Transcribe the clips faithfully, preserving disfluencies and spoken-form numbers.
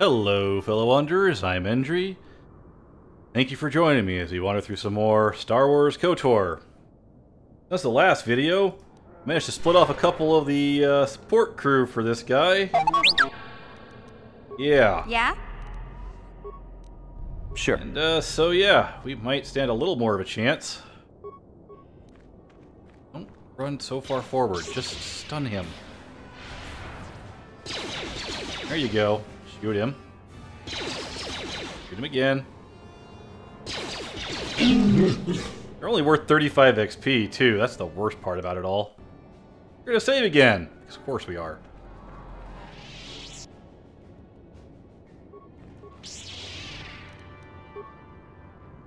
Hello, fellow Wanderers, I'm Endry. Thank you for joining me as we wander through some more Star Wars KOTOR. That's the last video. Managed to split off a couple of the uh, support crew for this guy. Yeah. Yeah? Sure. And uh, so yeah, we might stand a little more of a chance. Don't run so far forward, just stun him. There you go. Shoot him. Shoot him again. They're only worth thirty-five X P, too. That's the worst part about it all. We're gonna save again! Because of course we are.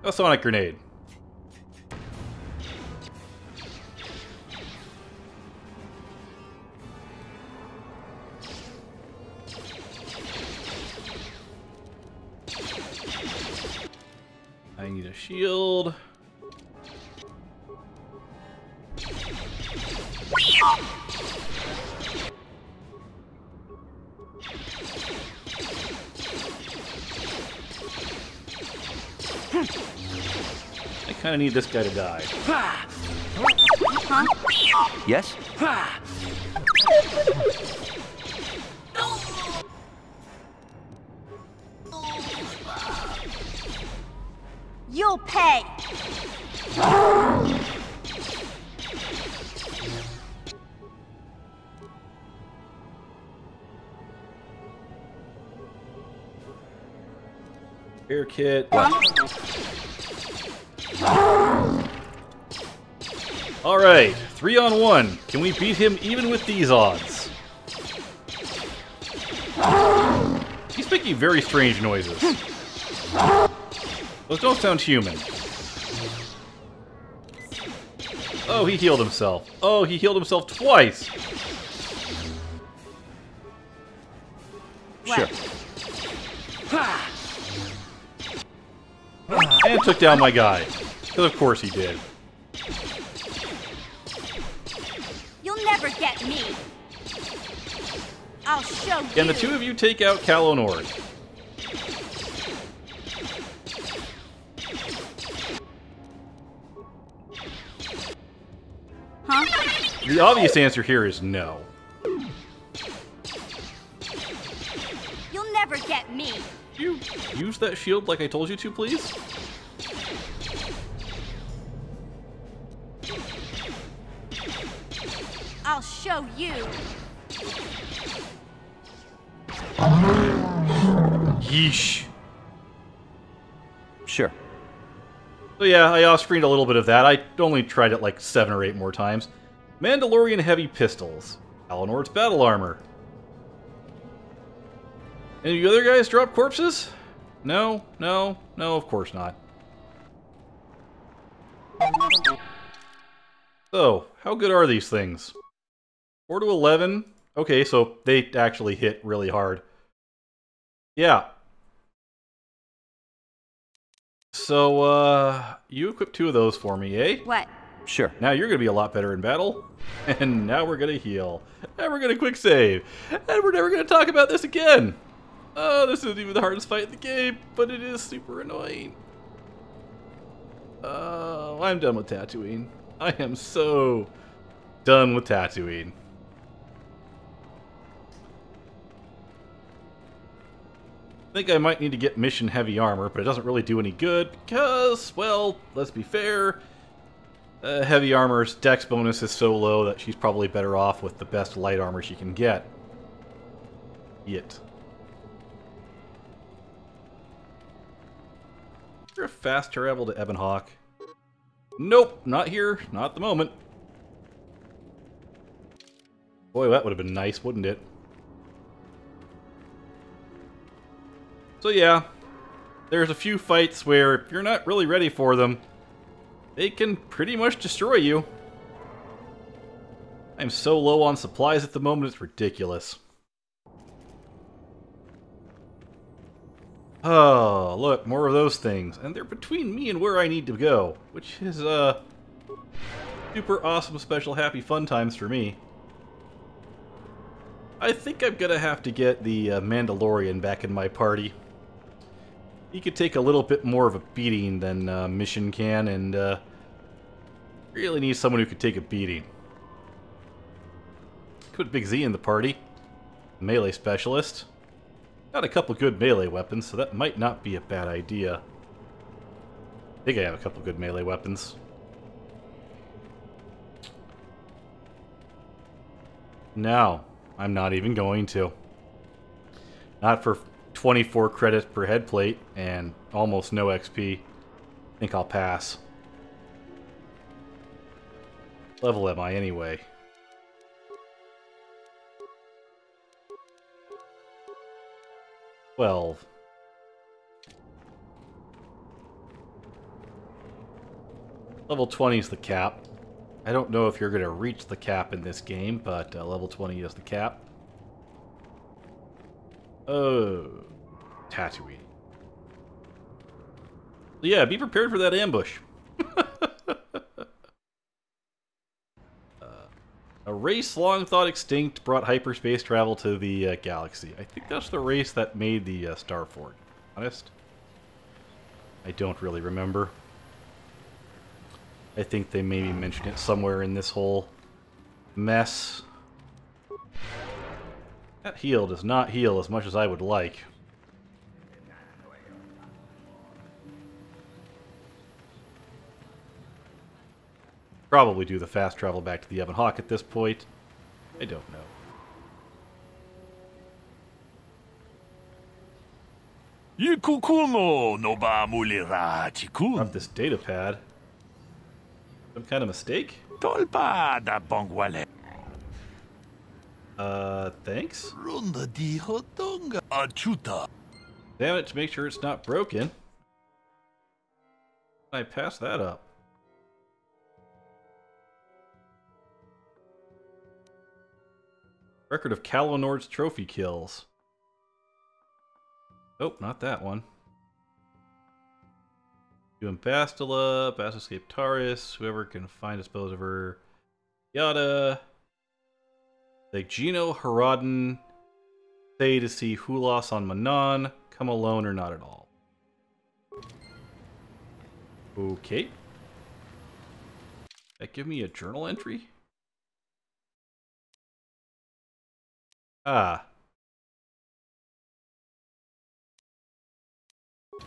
A sonic grenade. I need a shield. I kind of need this guy to die. Huh? Yes? You'll pay. Air kit. All right, three on one. Can we beat him even with these odds? He's making very strange noises. Those don't sound human. Oh, he healed himself. Oh, he healed himself twice. Sure. And took down my guy. Because of course he did. You'll never get me. I'll show you. And the two of you take out Calo Nord. The obvious answer here is no. You'll never get me. You use that shield like I told you to, please? I'll show you. Yeesh. Sure. So yeah, I off-screened a little bit of that. I only tried it like seven or eight more times. Mandalorian Heavy Pistols, Eleanor's Battle Armor. Any of you other guys drop corpses? No, no, no, of course not. So, how good are these things? four to eleven? Okay, so they actually hit really hard. Yeah. So, uh, you equip two of those for me, eh? What? Sure. Now you're going to be a lot better in battle. And now we're going to heal. And we're going to quick save. And we're never going to talk about this again. Oh, this isn't even the hardest fight in the game, but it is super annoying. Oh, I'm done with Tatooine. I am so done with Tatooine. I think I might need to get mission heavy armor, but it doesn't really do any good because, well, let's be fair. Uh, heavy armor's dex bonus is so low that she's probably better off with the best light armor she can get. Yet. Is there a fast travel to Ebon Hawk? Nope, not here. Not at the moment. Boy, that would have been nice, wouldn't it? So yeah, there's a few fights where if you're not really ready for them, they can pretty much destroy you. I'm so low on supplies at the moment, it's ridiculous. Oh, look, more of those things. And they're between me and where I need to go, which is, uh, super awesome, special, happy, fun times for me. I think I'm gonna have to get the uh, Mandalorian back in my party. He could take a little bit more of a beating than uh, Mission can, and uh, really need someone who could take a beating. Put Big Z in the party. Melee specialist. Got a couple good melee weapons, so that might not be a bad idea. I think I have a couple good melee weapons. No, I'm not even going to. Not for twenty-four credits per head plate and almost no X P. I think I'll pass. What level am I anyway? twelve. Level twenty is the cap. I don't know if you're going to reach the cap in this game, but uh, level twenty is the cap. Oh, Tatooine. Yeah, be prepared for that ambush. uh, a race long thought extinct brought hyperspace travel to the uh, galaxy. I think that's the race that made the uh, Starforge. Honest? I don't really remember. I think they maybe mentioned it somewhere in this whole mess. That heal does not heal as much as I would like. Probably do the fast travel back to the Ebon Hawk at this point. I don't know. Grab this data pad. Some kind of mistake? Uh, thanks? Damn it, to make sure it's not broken. I passed that up. Record of Calo Nord's trophy kills. Nope, not that one. Doing Bastila, Bastila Scape Taurus, whoever can find dispose of her. Yada. Like Gino, Haradin, say to see Hulas on Manaan, come alone or not at all. Okay. That give me a journal entry? Ah.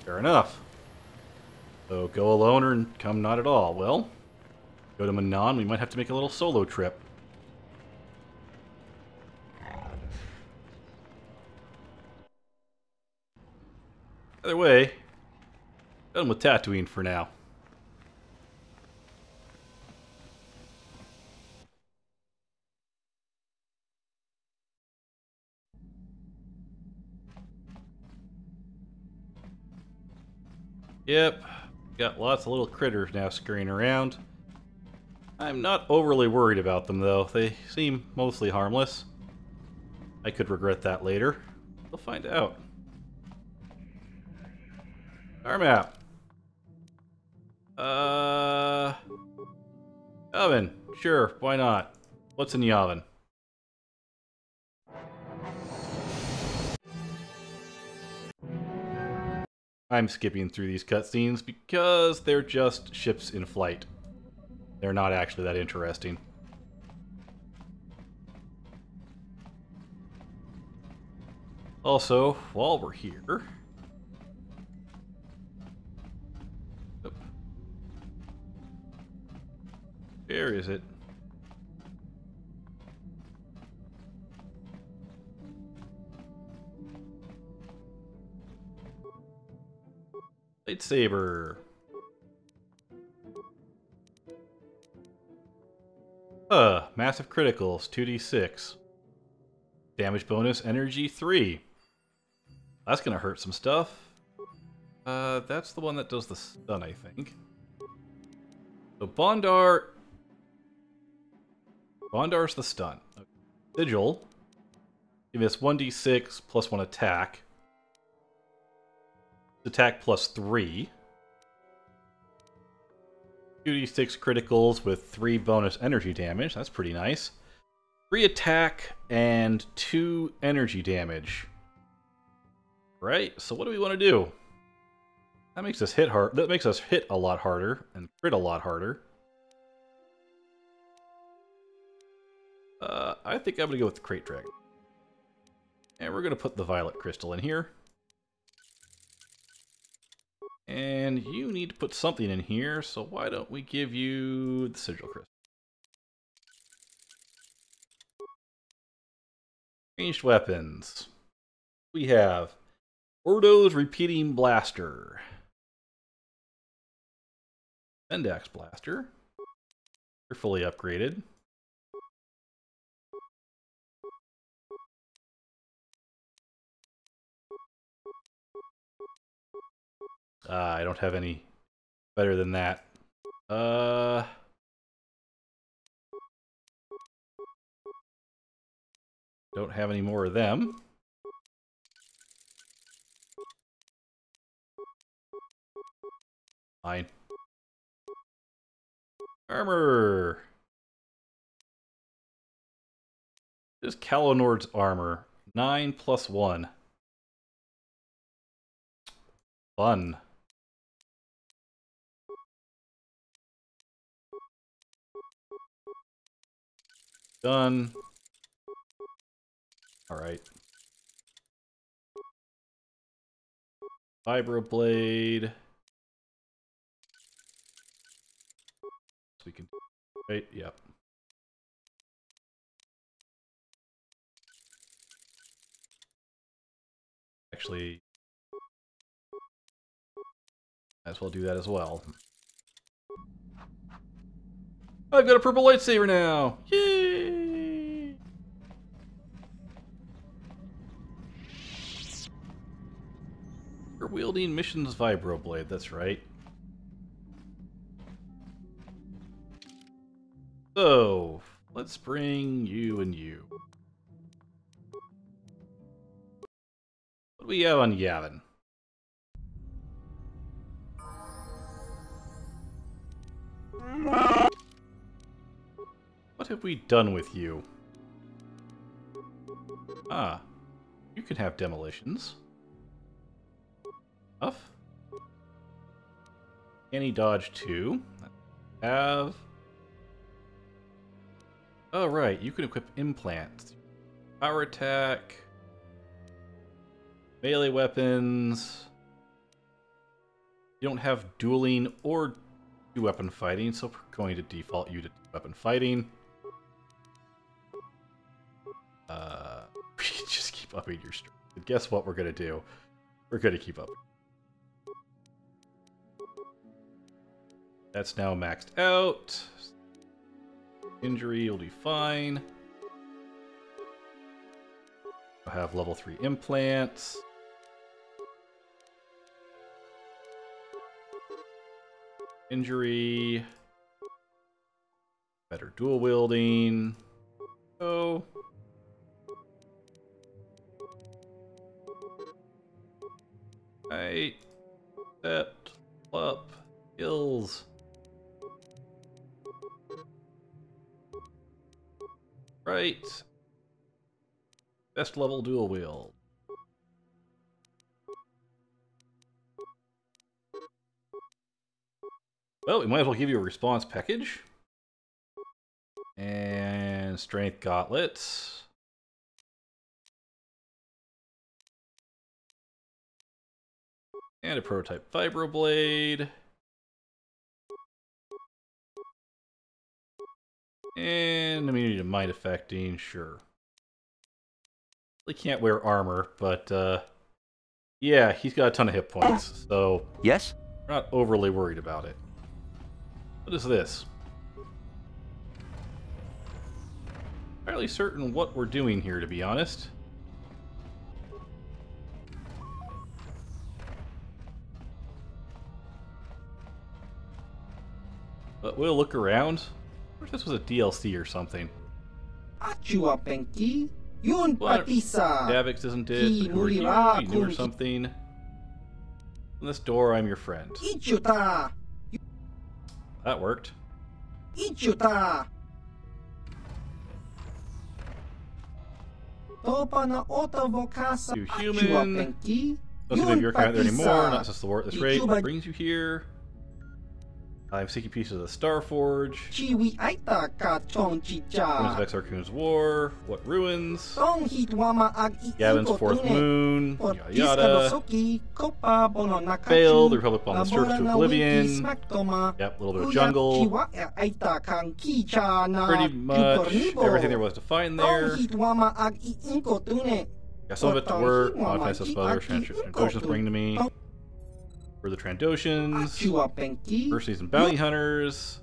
Fair enough. So go alone or come not at all. Well, go to Manaan. We might have to make a little solo trip. Either way, done with Tatooine for now. Yep. Got lots of little critters now scurrying around. I'm not overly worried about them, though. They seem mostly harmless. I could regret that later. We'll find out. Our map. Uh... Yavin. Sure, why not? What's in Yavin? I'm skipping through these cutscenes because they're just ships in flight. They're not actually that interesting. Also, while we're here... Oh. Where is it? Lightsaber. Uh, massive criticals, two D six. Damage bonus, energy, three. That's gonna hurt some stuff. Uh, that's the one that does the stun, I think. So Bondar... Bondar's the stun. Okay. Sigil. Give us one D six plus one attack. Attack plus three. two D six criticals with three bonus energy damage. That's pretty nice. three attack and two energy damage. Right? So what do we want to do? That makes us hit hard. That makes us hit a lot harder and crit a lot harder. Uh, I think I'm gonna go with the Krayt Dragon, and we're gonna put the Violet Crystal in here. And you need to put something in here, so why don't we give you the Sigil Crystal? Ranged weapons. We have Ordo's Repeating Blaster, Vendax Blaster. You're fully upgraded. Uh, I don't have any better than that. Uh, don't have any more of them. Fine. Armor! Just Calo Nord's armor. nine plus one. Fun. Done. All right. Vibroblade. So we can wait. Yep. Actually, might as well do that as well. I've got a purple lightsaber now! Yay! You're wielding Mission's Vibroblade, that's right. So, let's bring you and you. What do we have on Yavin? What have we done with you? Ah, you can have demolitions. Enough. Any dodge two. Have. Oh right, you can equip implants. Power attack. Melee weapons. You don't have dueling or two weapon fighting, so we're going to default you to two weapon fighting. Uh, we can just keep upping your strength. And guess what we're gonna do? We're gonna keep up. That's now maxed out. Injury will be fine. We'll have level three implants. Injury. Better dual wielding. Oh. Right, set, up, hills. Right. Best level dual wield. Well, we might as well give you a response package. And strength gauntlets. And a prototype Vibroblade. And immunity to mind affecting, sure. He can't wear armor, but uh, yeah, he's got a ton of hit points, so yes, we're not overly worried about it. What is this? Fairly certain what we're doing here, to be honest. But we'll look around. I wish this was a D L C or something. Achua Penki, Yun Patisa! Davix isn't it? Or you or something. On this door, I'm your friend. Ichuta! That worked. Ichuta! topa na otovo casa. You human. Doesn't live your character there anymore, not just the war at this rate. What brings you here? I have seeking pieces of Starforge. Ruins of Exarchun's War. What ruins? Yavin's Fourth Moon. Yada yada. Failed. The Republic on the surface to oblivion. Yep, a little bit of jungle. Pretty much everything there was to find there. Yeah, some of it to work. Modifies those other Trandoshans bring to me. For the Trandoshans, Mercies and Bounty Hunters.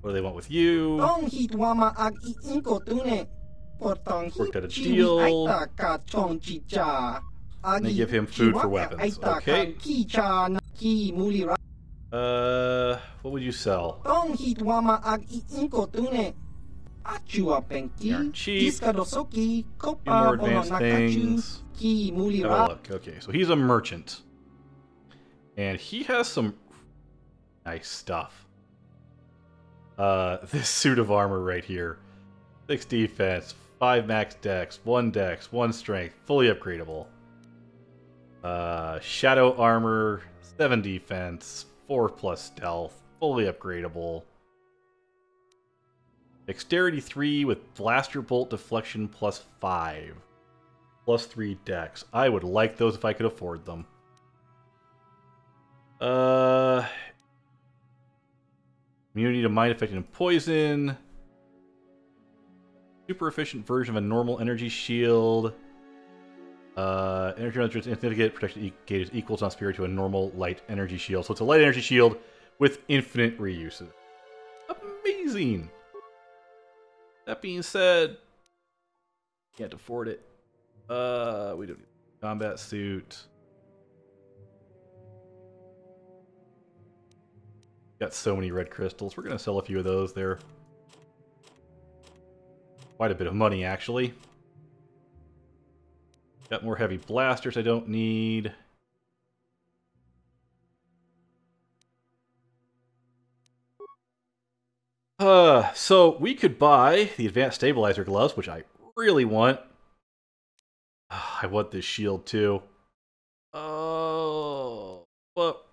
What do they want with you? Worked out a deal. And they give him food for weapons. Okay. Uh, what would you sell? Cheap. Few more advanced things. Oh, look. Okay, so he's a merchant. And he has some nice stuff. Uh, this suit of armor right here. Six defense, five max dex, one dex, one strength, fully upgradable. Uh, shadow armor, seven defense, four plus stealth, fully upgradable. Dexterity three with blaster bolt deflection plus five. Plus three dex. I would like those if I could afford them. Uh, immunity to mind affecting and poison. Super efficient version of a normal energy shield. Uh, energy is insignificant. Protection gauge is equal to not superior to a normal light energy shield. So it's a light energy shield with infinite reuses. Amazing! That being said, can't afford it. Uh, we don't need combat suit. Got so many red crystals. We're gonna sell a few of those there. Quite a bit of money, actually. Got more heavy blasters I don't need. Uh, so we could buy the advanced stabilizer gloves, which I really want. I want this shield too. Oh, but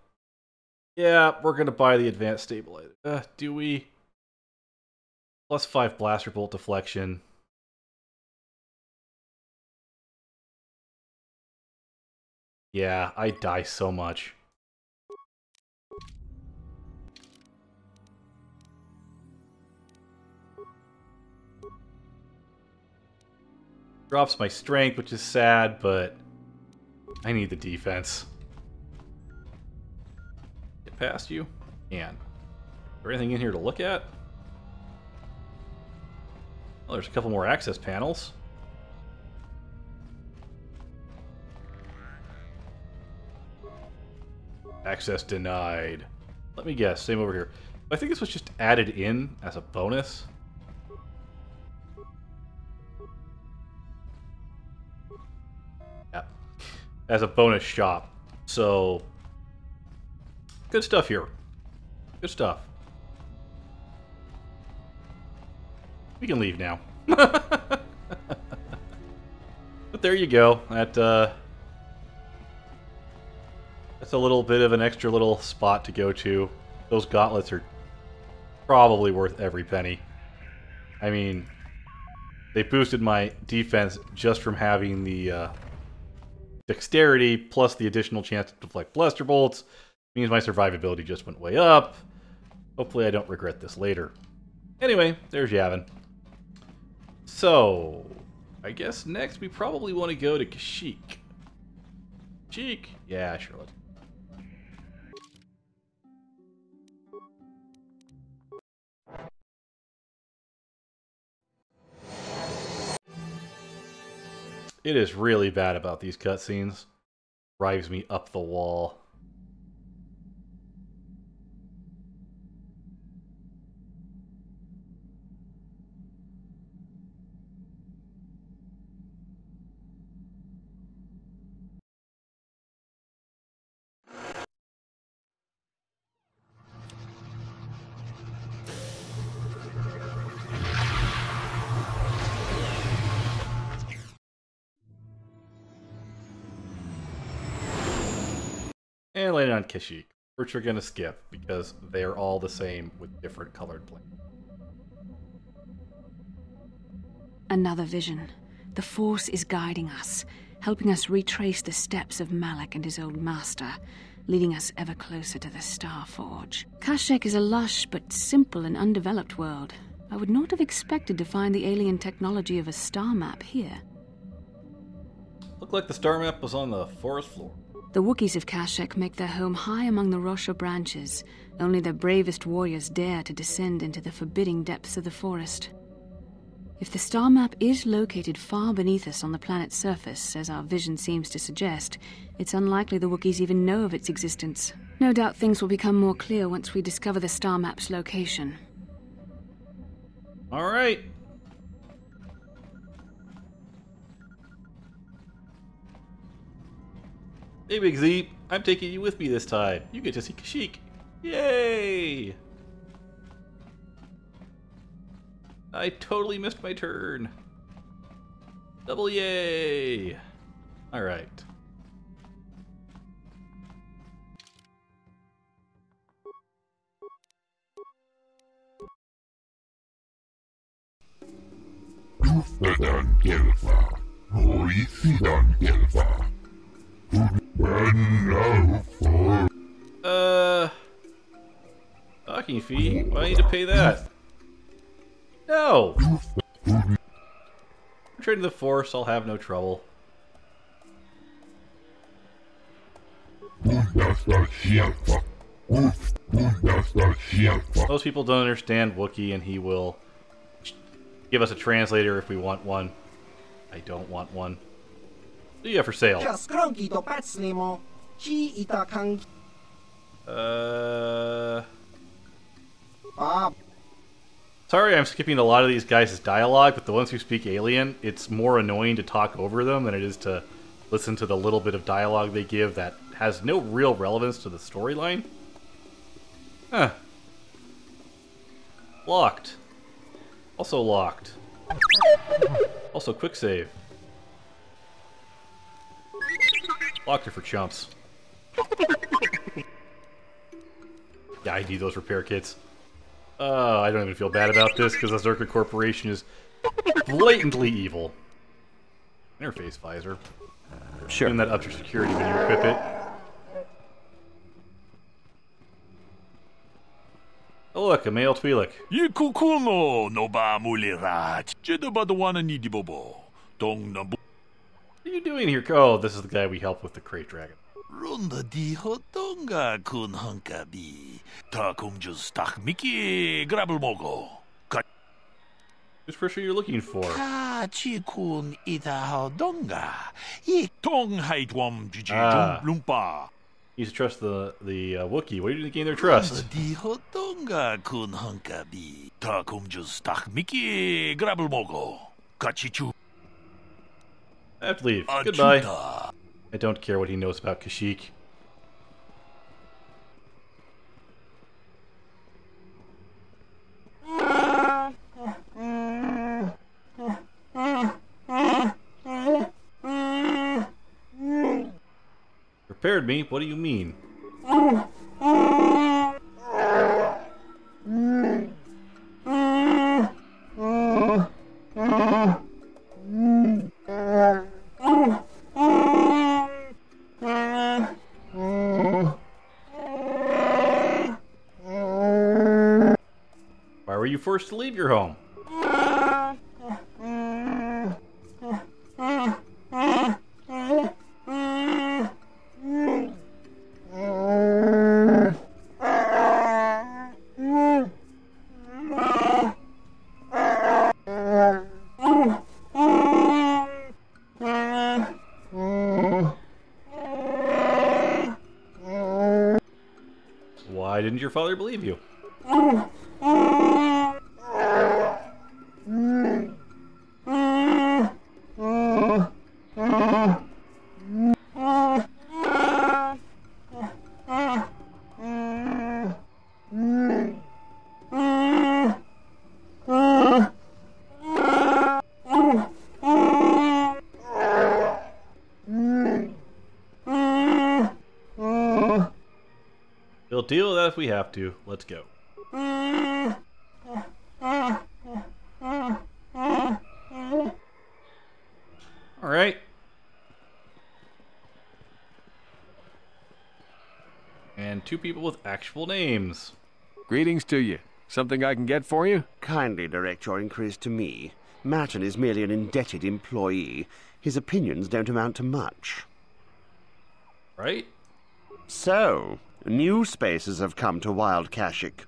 yeah, we're gonna buy the advanced stabilizer. Uh, do we? Plus five blaster bolt deflection. Yeah, I die so much. Drops my strength, which is sad, but I need the defense. Get past you. And is there anything in here to look at? Well, there's a couple more access panels. Access denied. Let me guess, same over here. I think this was just added in as a bonus. As a bonus shop. So, good stuff here. Good stuff. We can leave now. But there you go. That, uh, that's a little bit of an extra little spot to go to. Those gauntlets are probably worth every penny. I mean, they boosted my defense just from having the, uh, dexterity, plus the additional chance to deflect blaster bolts. Means my survivability just went way up. Hopefully I don't regret this later. Anyway, there's Yavin. So, I guess next we probably want to go to Kashyyyk. Kashyyyk? Yeah, sure. Let's. It is really bad about these cutscenes. Drives me up the wall. and landed on Kashyyyk, which we're going to skip because they're all the same with different colored planes. Another vision. The Force is guiding us, helping us retrace the steps of Malak and his old master, leading us ever closer to the Starforge. Kashyyyk is a lush but simple and undeveloped world. I would not have expected to find the alien technology of a star map here. Looked like the star map was on the forest floor. The Wookiees of Kashyyyk make their home high among the Rosha branches. Only their bravest warriors dare to descend into the forbidding depths of the forest. If the star map is located far beneath us on the planet's surface, as our vision seems to suggest, it's unlikely the Wookiees even know of its existence. No doubt things will become more clear once we discover the star map's location. All right. Hey, Big Z, I'm taking you with me this time. You get to see Kashyyyk. Yay! I totally missed my turn. Double yay! All right. Uh, docking fee? Why do I need to pay that? No! Return to the Force, I'll have no trouble. Most people don't understand Wookiee, and he will give us a translator if we want one. I don't want one. What do you have for sale? Uh... Bob. Sorry, I'm skipping a lot of these guys' dialogue, but the ones who speak alien, it's more annoying to talk over them than it is to listen to the little bit of dialogue they give that has no real relevance to the storyline. Huh. Locked. Also locked. Also quick save. Locked her for chumps. Yeah, I need those repair kits. Uh, I don't even feel bad about this, because the Czerka Corporation is blatantly evil. Interface visor. Sure. Turn that up to security when you equip it. Oh look, a male Twi'lek. What are you doing here? Oh, this is the guy we helped with the Krayt Dragon. Runda di hotonga kun hunkabi. Takum just tak miki grabble mogo. Who's person you're looking for? Ah, chikun ita hodonga. Ye tong hait wam jiji lumpa. You should trust the the uh, Wookiee. What are you doing to gain their trust? Runda di hotonga kun hunkabi. Takum just tak miki grabble mogo. Kachichu. I have to leave. Ajuda. Goodbye. I don't care what he knows about Kashyyyk. Prepared me? What do you mean? Were you forced to leave your home? Why didn't your father believe you? deal with that if we have to. Let's go. Alright. And two people with actual names. Greetings to you. Something I can get for you? Kindly direct your inquiries to me. Matton is merely an indebted employee. His opinions don't amount to much. Right? So, new spaces have come to Wild Kashyyyk.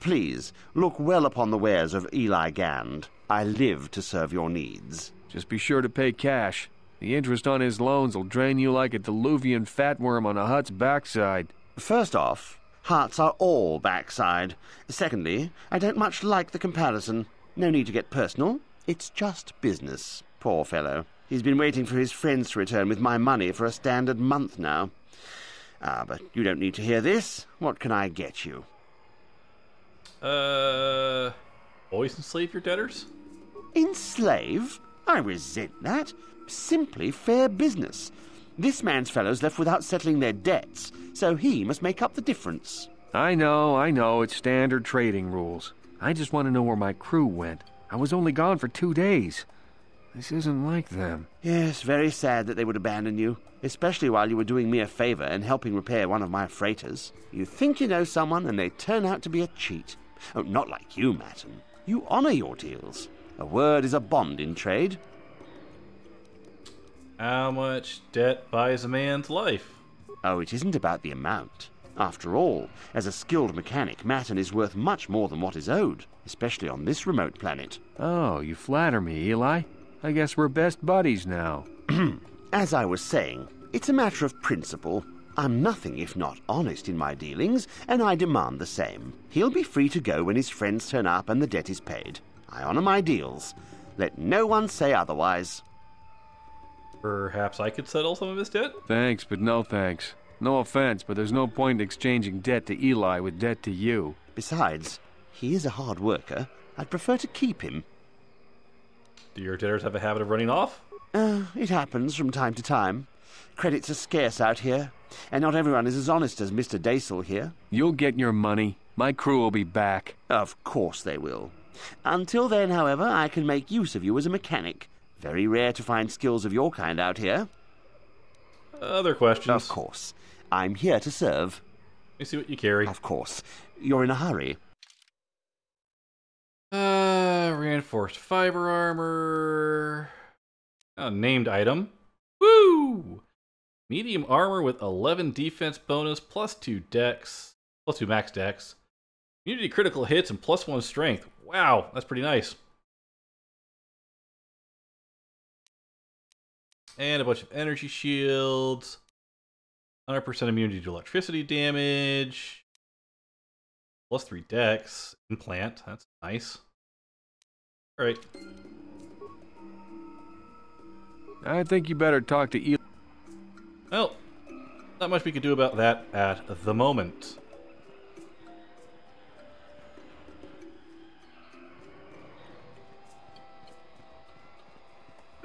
Please, look well upon the wares of Eli Gand. I live to serve your needs. Just be sure to pay cash. The interest on his loans will drain you like a diluvian fatworm on a hut's backside. First off, huts are all backside. Secondly, I don't much like the comparison. No need to get personal. It's just business. Poor fellow. He's been waiting for his friends to return with my money for a standard month now. Ah, but you don't need to hear this. What can I get you? Uh... Always enslave your debtors? Enslave? I resent that. Simply fair business. This man's fellows left without settling their debts, so he must make up the difference. I know, I know. It's standard trading rules. I just want to know where my crew went. I was only gone for two days. This isn't like them. Yes, very sad that they would abandon you, especially while you were doing me a favor and helping repair one of my freighters. You think you know someone, and they turn out to be a cheat. Oh, not like you, Matton. You honor your deals. A word is a bond in trade. How much debt buys a man's life? Oh, it isn't about the amount. After all, as a skilled mechanic, Matton is worth much more than what is owed, especially on this remote planet. Oh, you flatter me, Eli. I guess we're best buddies now. As I was saying, it's a matter of principle. I'm nothing if not honest in my dealings, and I demand the same. He'll be free to go when his friends turn up and the debt is paid. I honor my deals. Let no one say otherwise. Perhaps I could settle some of his debt? Thanks, but no thanks. No offense, but there's no point in exchanging debt to Eli with debt to you. Besides, he is a hard worker. I'd prefer to keep him. Do your debtors have a habit of running off? Uh, it happens from time to time. Credits are scarce out here, and not everyone is as honest as Mister Daisel here. You'll get your money. My crew will be back. Of course they will. Until then, however, I can make use of you as a mechanic. Very rare to find skills of your kind out here. Other questions? Of course. I'm here to serve. Let me see what you carry. Of course. You're in a hurry. Uh, reinforced fiber armor. A named item. Woo! Medium armor with eleven defense bonus, plus two dex, plus two max dex. Immunity critical hits and plus one strength. Wow, that's pretty nice. And a bunch of energy shields. one hundred percent immunity to electricity damage. Plus three dex, implant, that's nice. Alright. I think you better talk to Eli. Well, not much we could do about that at the moment.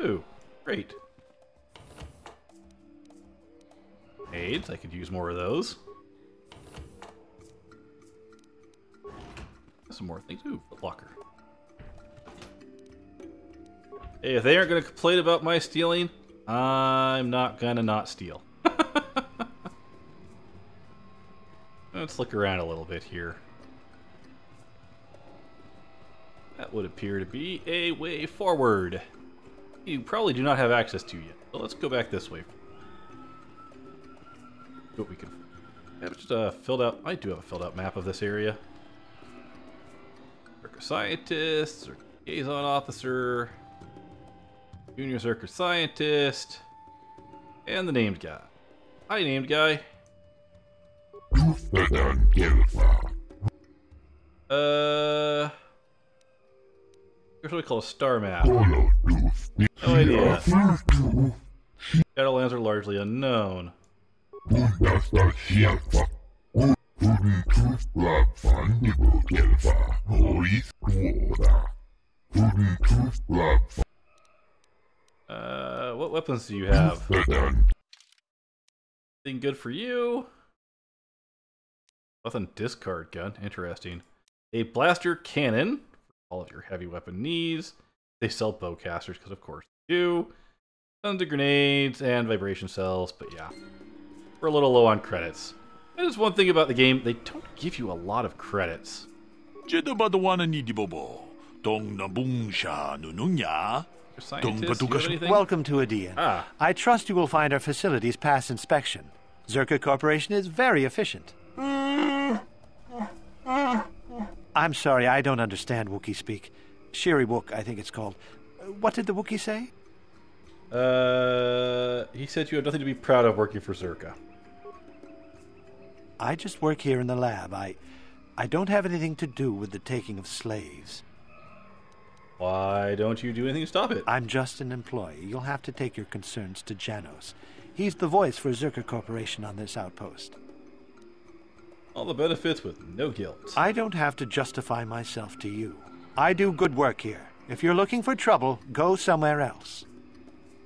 Ooh, great. Aids, I could use more of those. Some more things. Ooh, a locker. Hey, if they aren't going to complain about my stealing, I'm not going to not steal. Let's look around a little bit here. That would appear to be a way forward. You probably do not have access to yet. So let's go back this way. See what we can. Yeah, just uh, filled out. I do have a filled out map of this area. Scientist, or liaison officer, junior Czerka scientist, and the named guy. Hi, named guy. Uh, here's what we call a star map. No idea. Shadowlands are largely unknown. Uh, what weapons do you have? Anything good for you? Nothing discard gun. Interesting. A blaster cannon for all of your heavy weapon needs. They sell bowcasters because of course they do. Tons of grenades and vibration cells, but yeah. We're a little low on credits. That is one thing about the game, they don't give you a lot of credits. Welcome to Adean. Ah. I trust you will find our facilities pass inspection. Czerka Corporation is very efficient. I'm sorry, I don't understand Wookiee speak. Shiri Wook, I think it's called. What did the Wookiee say? Uh, he said you have nothing to be proud of working for Czerka. I just work here in the lab. I, I don't have anything to do with the taking of slaves. Why don't you do anything to stop it? I'm just an employee. You'll have to take your concerns to Janos. He's the voice for Czerka Corporation on this outpost. All the benefits with no guilt. I don't have to justify myself to you. I do good work here. If you're looking for trouble, go somewhere else.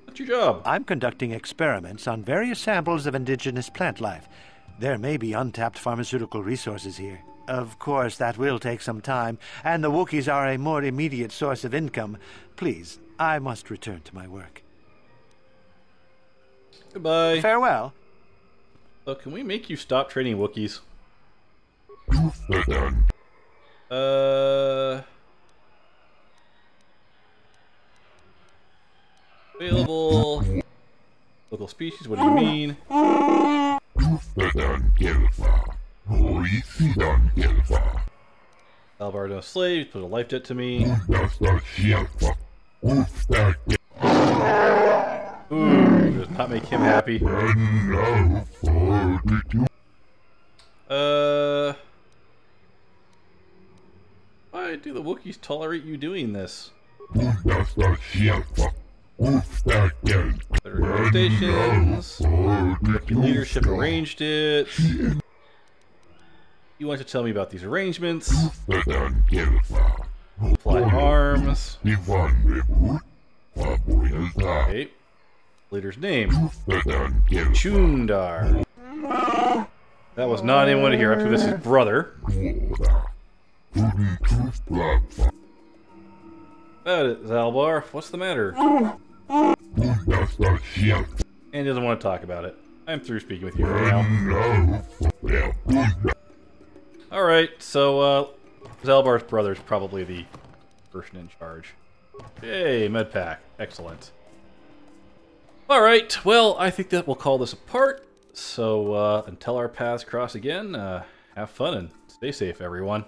What's your job? I'm conducting experiments on various samples of indigenous plant life. There may be untapped pharmaceutical resources here. Of course, that will take some time, and the Wookiees are a more immediate source of income. Please, I must return to my work. Goodbye. Farewell. So can we make you stop training Wookiees? Uh... Available... Local species, what do you mean? Zaalbar, no slaves, put a life debt to me. Ooh, does not make him happy. Uh... Why do the Wookiees tolerate you doing this? Stations. Leadership arranged it. You want to tell me about these arrangements? Apply arms. Okay. Leader's name. Chuundar. That was not anyone to hear after this is brother. That is Zaalbar. What's the matter? And doesn't want to talk about it. I'm through speaking with you right now. Alright, so, uh, Zalbar's brother's probably the person in charge. Yay, medpack. Excellent. Alright, well, I think that we'll call this a part. So, uh, until our paths cross again, uh, have fun and stay safe, everyone.